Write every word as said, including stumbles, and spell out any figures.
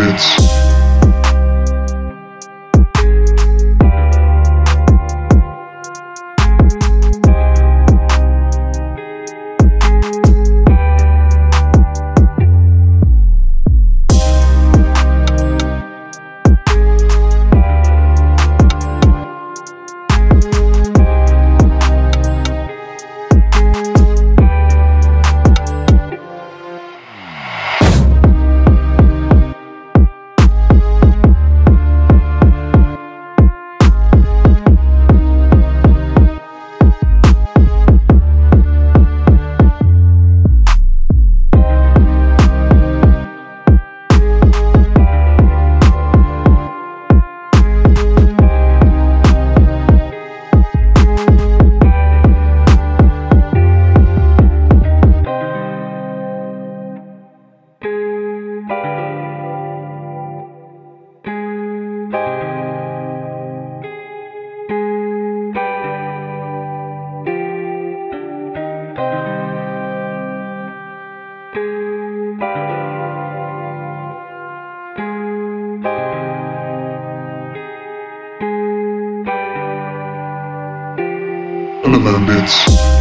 Bandits. The Bandits.